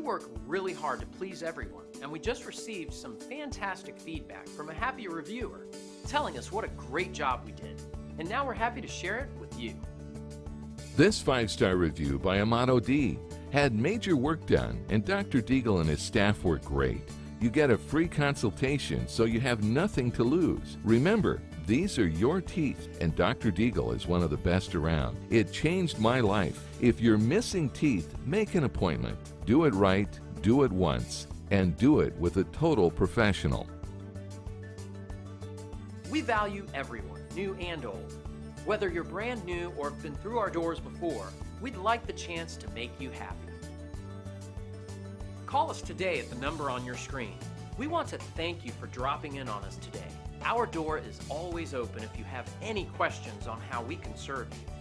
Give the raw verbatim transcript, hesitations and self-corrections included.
We work really hard to please everyone, and we just received some fantastic feedback from a happy reviewer telling us what a great job we did, and now we're happy to share it with you. This five-star review by Amato D. had major work done, and Doctor Degel and his staff were great. You get a free consultation, so you have nothing to lose. Remember, these are your teeth, and Doctor Degel is one of the best around. It changed my life. If you're missing teeth, make an appointment. Do it right, do it once, and do it with a total professional. We value everyone, new and old. Whether you're brand new or have been through our doors before, we'd like the chance to make you happy. Call us today at the number on your screen. We want to thank you for dropping in on us today. Our door is always open if you have any questions on how we can serve you.